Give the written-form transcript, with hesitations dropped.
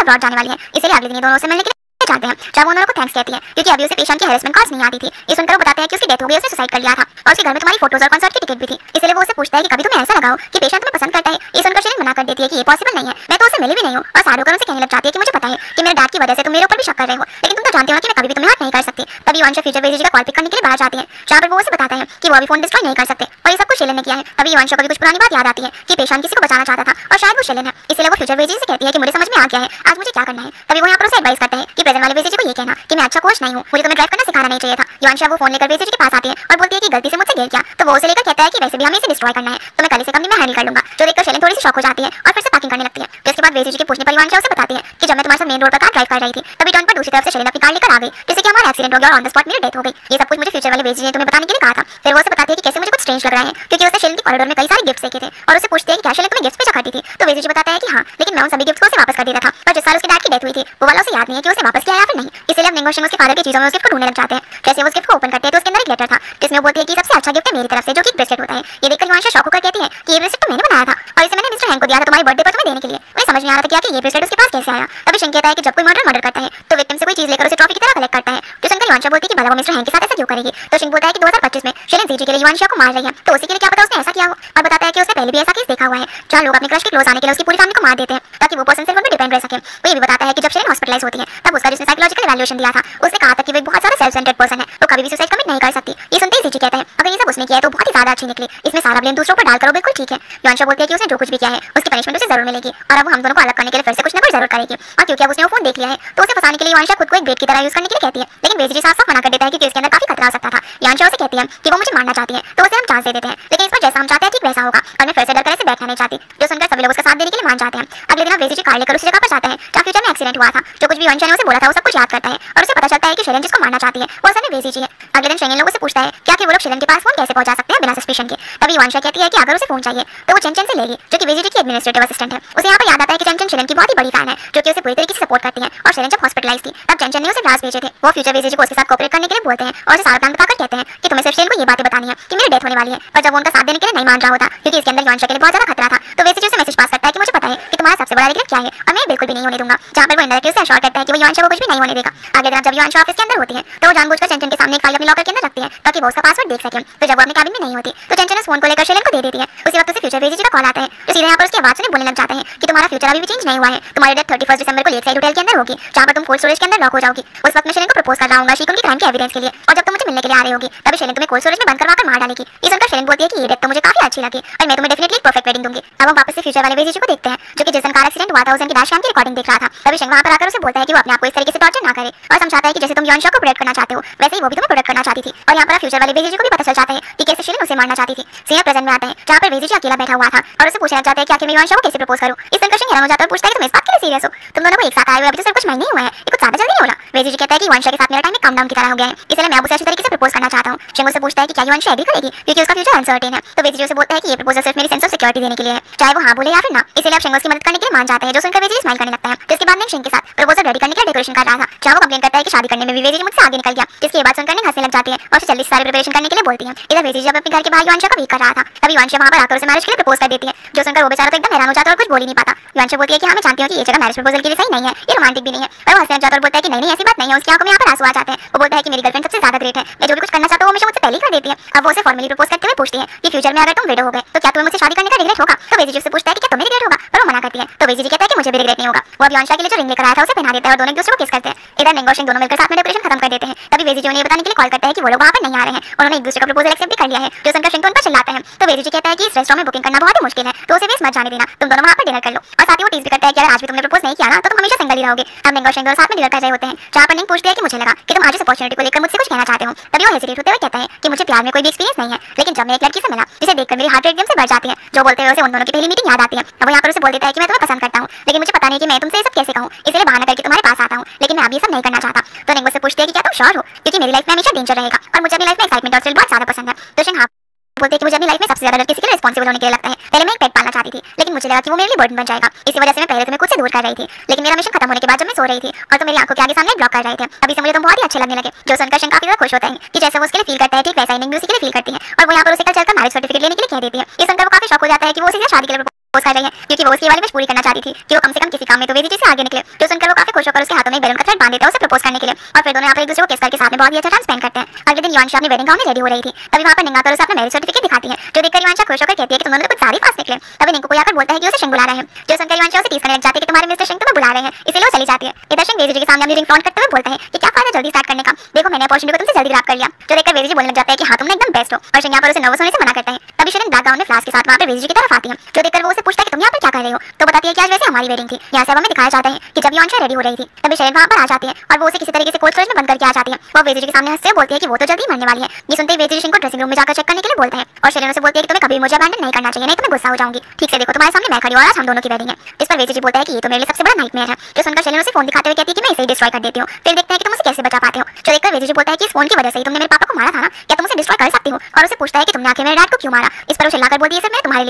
बहुत अब्रॉड जाने वाली है, इसलिए अगले दिन दोनों से मिलने के लिए जाते हैं। चारों दोनों को थैंक्स कहती है क्योंकि अभी उसे पेशेंट की हैरेसमेंट कॉल्स नहीं आती थी। ये सुनकर वो बताते हैं कि उसकी डेथ हो गई, उसने सुसाइड कर लिया था और उसके घर में तुम्हारी फोटोज और कॉन्सर्ट की टिकट भी थी। इसलिए वो उसे पूछता है कि कभी तुम्हें ऐसा लगा हो कि पेशेंट तुम्हें पसंद करता है। ये सुनकर शेरिन मना कर देती है कि ये पॉसिबल नहीं है, मैं तो उससे मिली भी नहीं हूँ। और साधु उनसे कहने लग जाती है कि मुझे पता है कि मेरे डैड की वजह से तुम मेरे ऊपर भी शक कर रहे हो, लेकिन तुम तो जानते हो कि मैं कभी भी तुम्हें हर्ट नहीं कर सकती। तभी युवान शा फ्यूचर वेजी जी का कॉल पिक करने के लिए बाहर जाती है, जहाँ पर वो उसे बताता है कि वो अभी फोन डिस्ट्रॉय नहीं कर सकते और ये सब कुछ शेरिन ने किया है। तभी युवान शा को भी कुछ पुरानी बात याद आती है कि पेशेंट किसी को बचाना चाहता था और शायद वो शेरिन है, इसलिए वो फ्यूचर वेजी से कहती है कि मुझे समझ में आ गया है आज मुझे क्या करना है। तभी वो यहाँ पर उसे एडवाइस करता है कि प्रेजेंट वाले वेजी जी को ये कहना कि मैं अच्छा कोच नहीं हूँ, मुझे तुम्हें ड्राइव करना सिखाना नहीं चाहिए था। युवान शा वो फोन लेकर वेजी जी के पास आती है और बोलती है कि गलती से मुझसे गिर गया। तो वो उसे लेकर कहता है कि वैसे भी हमें इसे डिस्ट्रॉय करना है तो मैं कल से कम दिन में हैंडल कर लूंगा। जो देखकर शेरिन थोड़ी सी शॉक हो जाती है और फिर से पैकिंग करने लगती है। तो इसके बाद वेजी जी के पूछने पर युवान शा उसे बताती है कि जब मैं तुम्हारे साथ मेन रोड पर कार ड्राइव कर रही थी तभी टर्न पर दूसरी तरफ से शेरिन अपनी कार लेकर आ गई, जैसे कि हमारा एक्सीडेंट हो गया और ऑन द स्पॉट मेरी डेथ हो गई। ये सब कुछ मुझे फ्यूचर वाले वेजी जी ने तुम्हें बताने के लिए कहा था। फिर वो उसे बताती है कि कैसे मुझे कुछ स्ट्रेंज लग रहा है क्योंकि उसने शेरिन के कॉरिडोर में कई सारे गिफ्ट्स देखे थे और उसे पूछते हैं कि क्या शेरिन तुम्हें गिफ्ट्स पे चखाती थी। तो वेजी जी बताता है कि हाँ, लेकिन मैं उन सभी गिफ्ट्स को उसे वापस कर देता था पर जिस साल उसके डैड की डेथ हुई थी वो वाला उसे याद नहीं है कि उसे वापस किया या फिर नहीं। इसलिए अब निंगो शिंग उसके फादर की चीजों में उस गिफ्ट को ढूंढने लग जाते हैं। जैसे वो उस गिफ्ट को ओपन करते हैं तो उसके अंदर एक लेटर था जिसमें वो बोलती है कि सबसे अच्छा गिफ्ट है मेरी तरफ से जो कि ब्रेसलेट होता है। ये देखकर युवान शा शॉक होकर कहती है कि ये ब्रेसलेट तो मैंने बनाया था और इसे मैंने मिस्टर हैंग को दिया था तुम्हारे बर्थडे पर तुम्हें देने के लिए। उन्हें समझ नहीं आ रहा था कि ये ब्रेसलेट उसके पास कैसे आया। तभी शिंग कहता है कि जब कोई मर्डर करता है तो विक्टिम से कोई चीज लेकर उसे ट्रॉफी की तरह कलेक्ट करता है। तो सुनकर युवान शा बोलती है कि भला वो मिस्टर हैंग के साथ ऐसा क्यों करेगी। तो शिंग बोलता है कि 2025 में शेरिन जी के लिए युवान शा को मार रही है तो उसी के लिए क्या पता उसने ऐसा किया हो। और बताता है कि उसने पहले भी ऐसा केस देखा हुआ है जहाँ लोग अपने क्रश के क्लोज आने के लिए उसकी पूरी फैमिली को मार देते हैं ताकि वो पर्सन सिर्फ उन पर डिपेंड रह सके। वो ये भी बताता है कि जब शेरिन हॉस्पिटलाइज होती है तब उसका जिसने साइकोलॉजिकल इवैल्यूएशन दिया था उसने कहा था कि वो बहुत सारा सेल्फ सेंटर्ड पर्सन है, वो कभी भी सुसाइड कमिट नहीं कर सकती। ये सुनते ही जी कहता है अगर ये सब उसने किया है तो बहुत ही ज्यादा अच्छी निकली, इसमें सारा ब्लेम दूसरों पर डाल करो बिल्कुल ठीक है। युवान शा बोलते हैं कि उसने जो कुछ भी किया है उसकी पनिशमेंट उसे जरूर मिलेगी और अब हम दोनों को अलग करने के लिए फिर से कुछ ना कुछ जरूर करेगी। और क्योंकि अब उसने फोन देख लिया है तो उसे फंसाने के लिए युवान शा खुद को एक बेट की तरह यूज करने के लिए कहती है, लेकिन वेजी जी साफ साफ मना कर देता है कि इसके अंदर काफी खतरा हो सकता था। युवान शा उसे कहती है कि वो मुझे मारना चाहती है तो उसे हम चांस दे देते हैं, लेकिन इस पर जैसा हम चाहते हैं ठीक वैसा होगा और मैं फिर से डर कर ऐसे बैठना नहीं चाहती। जो सुनकर सभी लोग उसका साथ देने के लिए मान जाते हैं। अगले दिन वेजी जी कार लेकर उस जगह पर जाता है जहाँ फ्यूचर में एक्सीडेंट हुआ था। जो कुछ भी युवान शा ने उसे बोला था वो सब कुछ याद करता है और उसे पता चलता है कि शेरिन जिसको मारना चाहती है वो असल में वेजी जी है। अगले दिन शेरिन लोगों से पूछता है क्या कि वो लोग शेरिन के पास फोन कैसे पहुंचा सकते हैं बिना सस्पेशन के। तभी युवान शा कहती है कि अगर उसे फोन चाहिए तो वो चेनचेन से लेगी जो कि वेजी जी की एडमिनिस्ट्रेटिव असिस्टेंट है। उसे यहाँ पर याद आता है कि चेनचेन शेरिन की बहुत ही बड़ी फैन है जो कि उसे पूरी तरीके से सपोर्ट करती है और शेरिन जब हॉस्पिटलाइज थी तब चेनचेन ने उसे ड्राफ्ट भेजे थे। वो फ्यूचर वेजी जी को उसके साथ कोऑपरेट करने के लिए बोलते हैं और उसे सारा काम बताकर कहते हैं कि तुम्हें सिर्फ शेरिन को ये बातें बतानी है कि मेरी डेथ होने वाली है। पर जब उनका साथ देने के लिए नहीं मान रहा होता क्योंकि इसके अंदर युवान शा के लिए बहुत ज्यादा खतरा था तो वेजी जी उसे मैसेज पास करता है कि मुझे पता है कि तुम्हारा सबसे बड़ा रिग्रेट क्या है और मैं बिल्कुल भी नहीं होने दूंगा। जहाँ पर वो इंडायरेक्टली उसे अश्योर करता है कि वो युवान शा को कुछ भी नहीं होने देगा। अगले दिन जब युवान शा ऑफिस के अंदर होती है तो वो जानबूझकर चेनचेन के सामने एक फाइल अपने लॉकर के अंदर रखती है ताकि वो उसका पासवर्ड देख सके। तो जब वो अपने कैबिन में नहीं होती तो चेनचेन उस फोन को लेकर शेरिन को दे देती है। उसी वक्त उसे फ्यूचर वेजी जी का कॉल आता है तो सीधे यहाँ पर उसकी आवाज सुनने बोलने लग जाते हैं कि तुम्हारा फ्यूचर अभी भी चेंज नहीं हुआ है, तुम्हारी डेथ 31 दिसंबर को लेक साइड होटल के अंदर होगी जहाँ पर तुम कोल्ड स्टोरेज के अंदर लॉक हो जाओगी। उस वक्त मैं शेरिन को प्रपोज कर रहा हूँ शी उनकी क्राइम के एविडेंस के लिए और जब तुम मुझे मिलने के लिए आ रही होगी तभी शेरिन तुम्हें कोल्ड स्टोरेज में बंद करवाकर मार डालेगी। इस उनका शेरिन बोलती है कि ये डेथ तो मुझे काफी अच्छी लगी और मैं तुम्हें डेफिनेटली परफेक्ट वेडिंग दूंगी। अब हम वापस से फ्यूचर वाले वेजी जी को देखते हैं जो कि जिस दिन कार एक्सीडेंट हुआ था उस दिन डैश कैम की रिकॉर्डिंग देख रहा था। तभी शेरिन वहाँ पर आकर उसे बोलता है कि वो अपने आप को इस तरीके से टॉर्चर ना करे और समझाता है कि जैसे तुम युवान शा को प्रोटेक्ट करना चाहते हो वैसे ही वो भी तुम्हें प्रोटेक्ट करना चाहती थी। और यहाँ पर फ्यूचर वाले वेजी जी को भी पता चल जाता है कि कैसे शेरिन उसे मारना चाहती थी। सीनियर प्रेजेंट में आते हैं जहाँ पर वेजी जी अकेला बैठा हुआ था और उसे पूछना चाहता है कि आखिर मैं युवान शा को कैसे प्रपोज करूँ। इस दिन शेरिन हैरान हो जाता है और पूछता है कि तुम इस बात के लिए सीरियस हो, तुम दोनों को एक साथ आए हुए अभी तो सिर्फ कुछ महीने ही हुए हैं, ये कुछ ज्यादा जल्दी नहीं होगा। वेजी जी कहता है कि युवान शा के साथ मेरा टाइम एक काउंटडाउन की तरह हो गया है इसलिए मैं उसे अच्छी तरीके से प्रपोज करना चाहता हूँ। शेरिन उसे पूछता है कि क्या युवान शा एग्री करेगी क्योंकि उसका फ्यूचर अनसर्टेन है। तो वेजी जी उसे बोलता है कि ये प्रपोजल सिर्फ मेरी सेंस ऑफ सिक्योरिटी देने के लिए है चाहे वो हाँ बोले या फिर ना, इसलिए आप शेरिन की मदद करने के लिए मान जाते हैं। जो सुनकर वेजी जी स्माइल करने लगता है। इसके बाद शेरिन के साथ प्रपोजल रेडी करने के लिए डेकोरेशन कर रहा था जहाँ वो कंप्लेन करता है कि शादी करने में भी वेजी जी मुझसे आगे निकल गया, जिसके बाद सुनकर हंसने लग जाती है और जल्दी सारे प्रिपरेशन करने के लिए बोलती है। इधर वेजी जी अपने घर के बाहर युवान शा को वेट कर रहा था तभी युवान शा वहाँ पर आकर उसे मैरिज के लिए प्रपोज कर देती है। जो सुनकर वो बेचारा तो एकदम हैरान हो जाता है और कुछ बोल ही नहीं पाता। युवान शा बोलती है कि हाँ मैं जानती हूँ कि ये जगह मैरिज प्रपोजल के लिए सही नहीं है, ये रोमांटिक भी नहीं है। और वो हंसने लग जाता है और बोलता है कि नहीं नहीं ऐसी बात नहीं है। उसकी आंखों में यहाँ पर आंसू आ जाते हैं। वो बोलता है कि मेरी गर्लफ्रेंड सबसे ज्यादा ग्रेट है, मैं जो भी कुछ करना चाहता हूँ वो हमेशा मुझसे पहले ही कर देती है। अब वो उसे फॉर्मली प्रपोज करते हुए पूछती है कि फ्यूचर में अगर तुम विडो हो गए तो क्या तुम्हें मुझसे शादी करने का रिग्रेट होगा। तो वेजी जी से पूछता है कि क्या तुम्हें रिग्रेट होगा पर वो मना करती है। तो वेजी जी कहता है कि मुझे भी रिग्रेट नहीं होगा। वो अब युवान शा के लिए जो रिंग लेकर आया था उसे पहना देता है और दोनों एक दूसरे को किस करते हैं। इधर निंगो शिंग दोनों मिलकर साथ में डेकोरेशन खत्म कर देते हैं। तभी वेजी जी उन्हें बताने के लिए कॉल करता है कि वो लोग वहाँ पर नहीं आ रहे हैं, उन्होंने एक दूसरे का प्रपोजल एक्सेप्ट कर लिया है। जो सुनकर शिंग उन पर चिल्लाता है तो वेजी जी कहता है कि इस रेस्टोरेंट में बुकिंग करना बहुत ही मुश्किल है तो उसे वेस्ट मत जाने देना, तुम दोनों वहाँ पर डिनर कर लो। और साथ ही वो टीज भी करता है कि अगर आज भी तुमने प्रपोज नहीं किया ना तो तुम हमेशा सिंगल ही रहोगे। अब निंगो शिंग साथ में डिनर कर रहे होते हैं जहाँ पर निंग पूछती है कि मुझे लगा कि तुम आज इस अपॉर्चुनिटी को लेकर मुझसे कुछ कहना चाहते हो। तभी वो हेजिटेट होते हुए कहता है कि मुझे प्यार में कोई भी एक्सपीरियंस नहीं है, लेकिन जब मैं एक लड़की से मिला जिसे देखकर मेरी हार्ट रेट एकदम से बढ़ जाती है। जो बोलते हुए उसे उन दोनों की पहली मीटिंग याद आती है। अब यहाँ पर उसे बोल देता है कि मैं तुम्हें पसंद करता हूँ लेकिन मुझे पता नहीं कि मैं तुमसे ये सब कैसे कहूँ, इसलिए बहाना करके तुम्हारे पास आता हूँ, लेकिन मैं अभी सब नहीं करना चाहता। तो निंगो से पूछती है कि क्या तुम श्योर हो क्योंकि मेरी लाइफ में हमेशा डेंजर रहेगा और मुझे अपनी लाइफ में एक्साइटमेंट और थ्रिल बहुत ज्यादा पसंद है। तो शिंग बोलते हैं कि मुझे अपनी लाइफ में सबसे ज्यादा डर किसी के रिस्पॉन्सिबल होने के लिए लगता है। पहले मैं एक पेट पालना चाहती थी लेकिन मुझे लगा कि वो मेरे लिए बर्डन बन जाएगा, इसी वजह से मैं पहले तुम्हें खुद से दूर कर रही थी, लेकिन मेरा मिशन खत्म होने के बाद जब मैं सो रही थी और तो मेरी आंखों के आगे सामने ब्लॉक कर रहे थे अभी से मुझे तो बहुत ही अच्छे लगने लगे। जो सुनकर शिंग काफी ज्यादा खुश होता है कि जैसे वो उसके लिए फील करता है ठीक वैसा ही निंगो उसी के लिए फील करती है। और वो यहाँ पर उसे कल चलकर मैरिज सर्टिफिकेट लेने के लिए कह देती है। ये सुनकर वो काफी शॉक हो जाता है कि वो उसे शादी के लिए कर रही है क्योंकि वो उसकी वाली पूरी करना चाहती थी कि वो कम से कम किसी काम में तो वेदी जी से आगे निकले। जो सुनकर वो काफी खुश होकर उसके हाथों में बैलून का थ्रेड बांध देता है उसे प्रपोज करने के लिए और फिर दोनों यहाँ पर एक दूसरे को किस करके साथ में बहुत ही अच्छा टाइम स्पेंड करते हैं। अगले दिन युआन शाह अपनी वेडिंग गाउन में रेडी हो रही थी, तभी वहाँ पर निंगा कर उसे अपना मैरिज सर्टिफिकेट दिखाती है, जो देखकर युआन शाह खुश होकर कहती है कि तुम दोनों कुछ सारी फास्ट निकले। तभी निंगू को आकर बोलता है कि उसे शिंग बुला रहे हैं। जो सुनकर युआन शाह उसे टीस करने लग जाती है कि तुम्हारे मिस्टर शिंग तुम्हें बुला रहे हैं, इसलिए वो चली जाती है। इधर शिंग वेदी जी के सामने अपनी रिंग फ्लॉन्ट करते हुए बोलता है कि क्या फायदा जल्दी स्टार्ट करने का, देखो मैंने अपॉर्चुनिटी को तुमसे जल्दी ग्रैब कर लिया। जो देखकर वेदी जी बोलने लग जाता है कि हाँ तुमने एकदम बेस्ट हो और शिंग यहाँ पर उसे नर्वस होने से मना करता है। तभी शिंग डाक गाउन में फ्लास के साथ वहाँ पर वेदी जी की तरफ आती है, जो देखकर वो उसे पूछता है कि तुम यहाँ पर क्या कर रहे हो, तो बताती है कि आज वैसे हमारी वेडिंग थी। यहाँ से हमें दिखाया जाता है कि जब युआन शाह रेडी हो रही थी तभी शरीर वहाँ पर आ जाती है और वो उसे किसी तरीके से कोल्ड स्टोरेज में बंद करके आ जाती है। वो वेदी जी के सामने हंसते बोलती है कि वो तो जल्दी मरने वाली है। ये सुनते ही वेदी जी को ड्रेसिंग रूम में जाकर चेक करने के लिए बोलता है और शरीर से बोलती है कि तुम्हें कभी मुझे अबैंडन नहीं करना चाहिए, नहीं तो मैं गुस्सा हो जाऊंगी। ठीक से देखो तुम्हारे सामने मैं खड़ी हूं और आज हम दोनों की वेडिंग है। इस पर वेदी जी बोलता है कि ये तो मेरे लिए सबसे बड़ा नाइटमेयर है। जो सुनकर शरीर उसे फोन दिखाते हुए कहती है कि मैं इसे डिस्ट्रॉय कर देती हूँ, फिर देखते हैं कि तुम उसे कैसे बचा पाते हो। जो देखकर वेदी जी बोलता है कि इस फोन की वजह से तुमने मेरे पापा को मारा था ना, क्या तुम उसे डिस्ट्रॉय कर सकती हो, और उसे पूछता है कि तुमने आखिर मेरे डैड को क्यों मारा। इस पर उसे लाकर बोलती है मैं तुम्हारे लिए